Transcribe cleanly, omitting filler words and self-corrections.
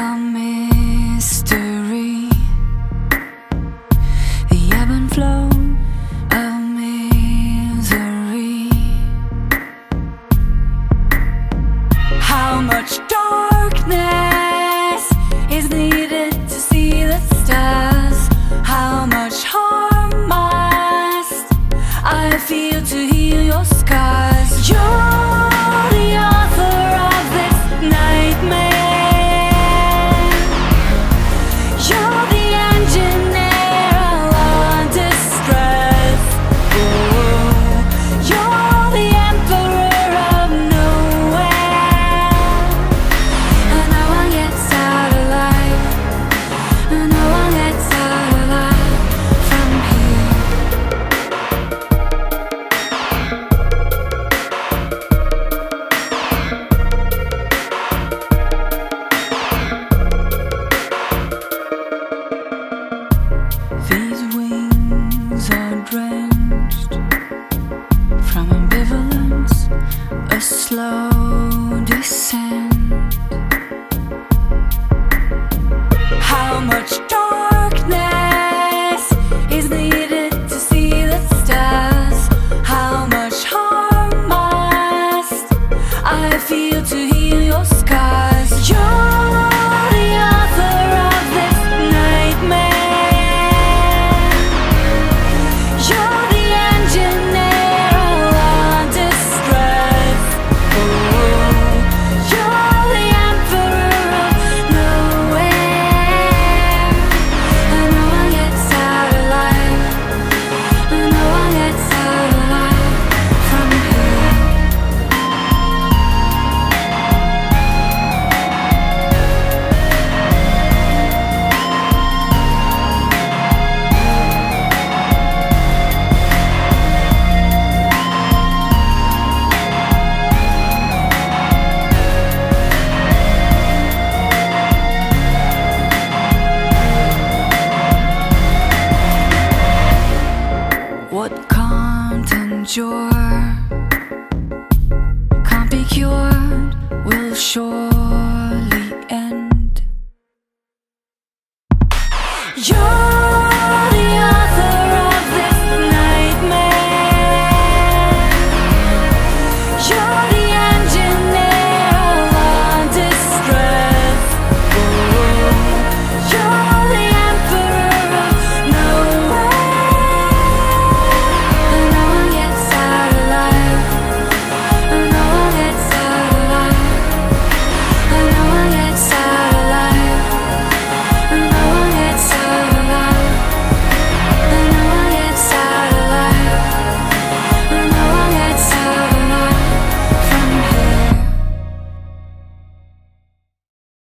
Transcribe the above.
Mr.